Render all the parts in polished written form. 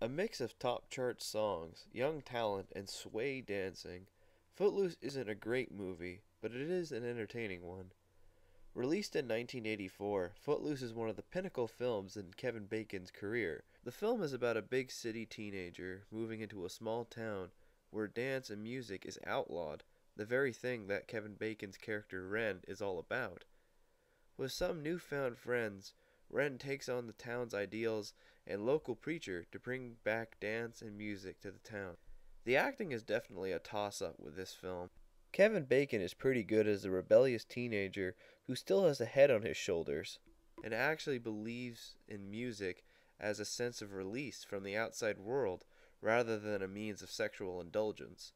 A mix of top chart songs, young talent, and sway dancing, Footloose isn't a great movie, but it is an entertaining one. Released in 1984, Footloose is one of the pinnacle films in Kevin Bacon's career. The film is about a big city teenager moving into a small town where dance and music is outlawed, the very thing that Kevin Bacon's character Ren is all about. With some newfound friends, Ren takes on the town's ideals and local preacher to bring back dance and music to the town. The acting is definitely a toss-up with this film. Kevin Bacon is pretty good as a rebellious teenager who still has a head on his shoulders and actually believes in music as a sense of release from the outside world rather than a means of sexual indulgence.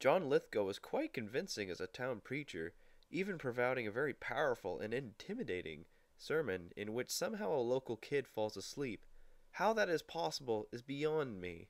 John Lithgow is quite convincing as a town preacher, even providing a very powerful and intimidating sermon in which somehow a local kid falls asleep. How that is possible is beyond me.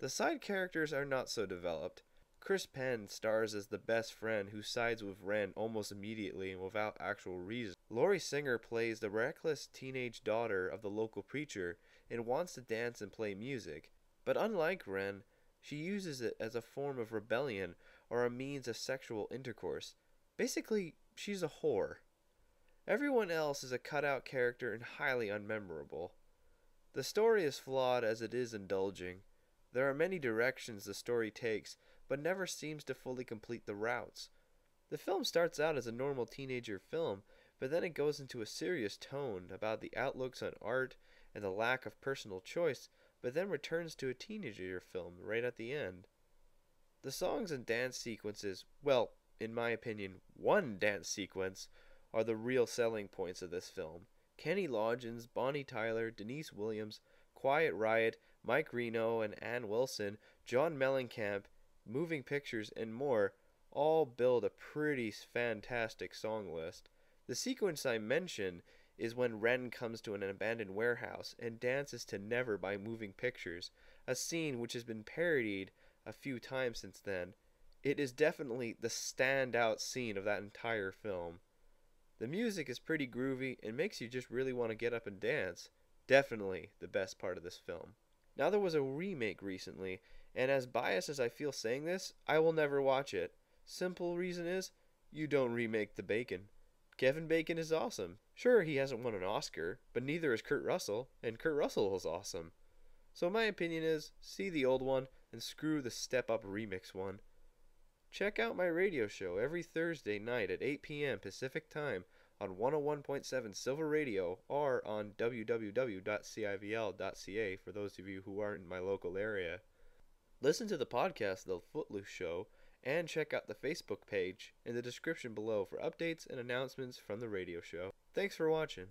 The side characters are not so developed. Chris Penn stars as the best friend who sides with Ren almost immediately and without actual reason. Lori Singer plays the reckless teenage daughter of the local preacher and wants to dance and play music, but unlike Ren, she uses it as a form of rebellion or a means of sexual intercourse. Basically, she's a whore. Everyone else is a cutout character and highly unmemorable. The story is flawed as it is indulging. There are many directions the story takes, but never seems to fully complete the routes. The film starts out as a normal teenager film, but then it goes into a serious tone about the outlooks on art and the lack of personal choice, but then returns to a teenager film right at the end. The songs and dance sequences, well, in my opinion, one dance sequence, are the real selling points of this film. Kenny Loggins, Bonnie Tyler, Denise Williams, Quiet Riot, Mike Reno and Ann Wilson, John Mellencamp, Moving Pictures, and more all build a pretty fantastic song list. The sequence I mention is when Ren comes to an abandoned warehouse and dances to Never by Moving Pictures, a scene which has been parodied a few times since then. It is definitely the standout scene of that entire film. The music is pretty groovy and makes you just really want to get up and dance. Definitely the best part of this film. Now, there was a remake recently, and as biased as I feel saying this, I will never watch it. Simple reason is, you don't remake the Bacon. Kevin Bacon is awesome. Sure, he hasn't won an Oscar, but neither is Kurt Russell, and Kurt Russell is awesome. So my opinion is, see the old one and screw the step-up remix one. Check out my radio show every Thursday night at 8 p.m. Pacific Time on 101.7 Silver Radio or on www.civl.ca for those of you who aren't in my local area. Listen to the podcast, The Footloose Show, and check out the Facebook page in the description below for updates and announcements from the radio show. Thanks for watching.